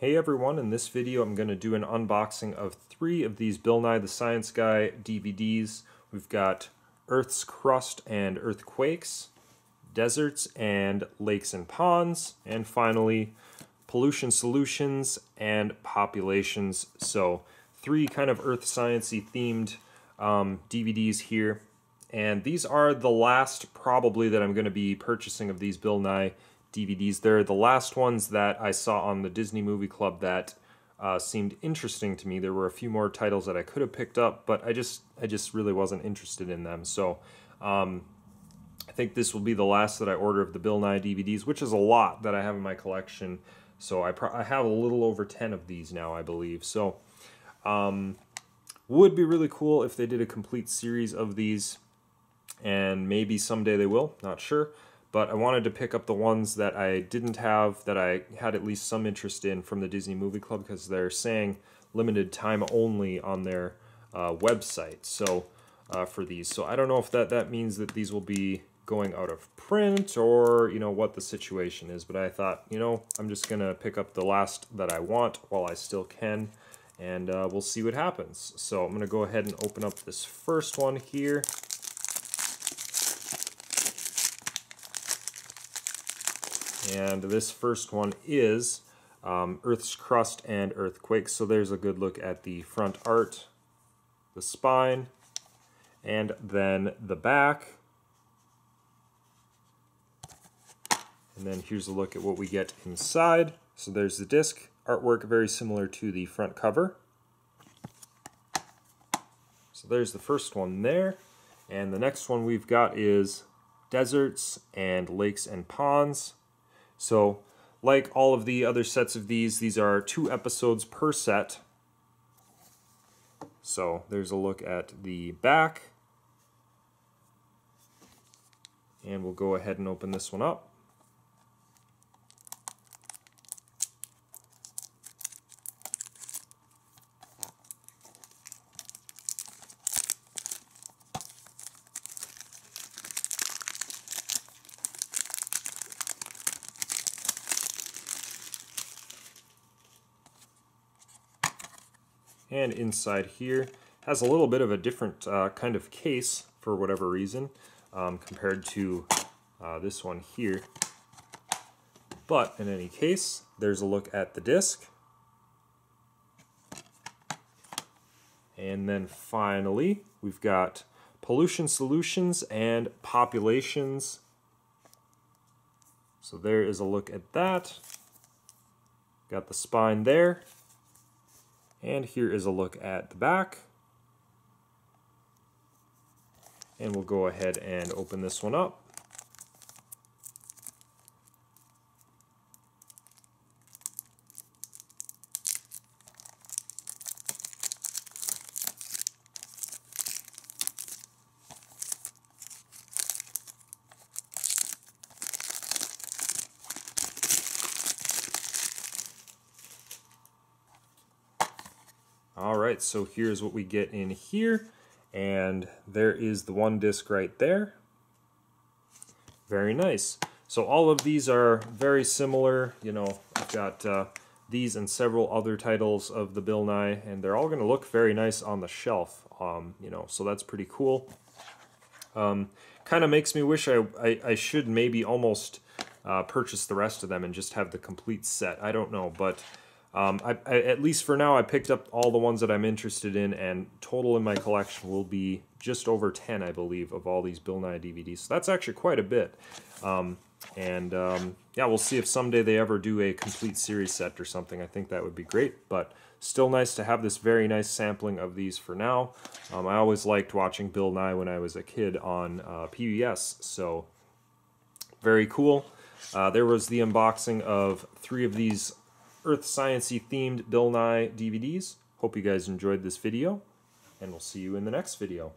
Hey everyone, in this video I'm going to do an unboxing of 3 of these Bill Nye the Science Guy DVDs. We've got Earth's Crust and Earthquakes, Deserts and Lakes and Ponds, and finally Pollution Solutions and Populations. So 3 kind of earth science-y themed DVDs here. And these are the last probably that I'm going to be purchasing of these Bill Nye DVDs. They're the last ones that I saw on the Disney Movie Club that seemed interesting to me. There were a few more titles that I could have picked up, but I just really wasn't interested in them. So I think this will be the last that I order of the Bill Nye DVDs, which is a lot that I have in my collection. So I have a little over 10 of these now, I believe. So would be really cool if they did a complete series of these, and maybe someday they will, not sure. But I wanted to pick up the ones that I didn't have, that I had at least some interest in from the Disney Movie Club, because they're saying limited time only on their website. So for these, so I don't know if that means that these will be going out of print, or you know what the situation is. But I thought, you know, I'm just gonna pick up the last that I want while I still can, and we'll see what happens. So I'm gonna go ahead and open up this first one here. And this first one is Earth's Crust and Earthquakes. So there's a good look at the front art, the spine, and then the back. And then here's a look at what we get inside. So there's the disc artwork, very similar to the front cover. So there's the first one there. And the next one we've got is Deserts and Lakes and Ponds. So, like all of the other sets of these are 2 episodes per set. So, there's a look at the back. And we'll go ahead and open this one up. And inside here has a little bit of a different kind of case, for whatever reason, compared to this one here. But in any case, there's a look at the disc. And then finally, we've got Pollution Solutions and Populations. So there is a look at that. Got the spine there. And here is a look at the back. And we'll go ahead and open this one up. All right, so here's what we get in here, and there is the one disc right there. Very nice. So all of these are very similar. You know, I've got these and several other titles of the Bill Nye, and they're all going to look very nice on the shelf. You know, so that's pretty cool. Kind of makes me wish I should maybe almost purchase the rest of them and just have the complete set. I don't know, but. I at least for now, I picked up all the ones that I'm interested in, and total in my collection will be just over 10, I believe, of all these Bill Nye DVDs. So that's actually quite a bit. Yeah, we'll see if someday they ever do a complete series set or something. I think that would be great, but still nice to have this very nice sampling of these for now. I always liked watching Bill Nye when I was a kid on PBS, so very cool. There was the unboxing of 3 of these Earth Science-y themed Bill Nye DVDs. Hope you guys enjoyed this video, and we'll see you in the next video.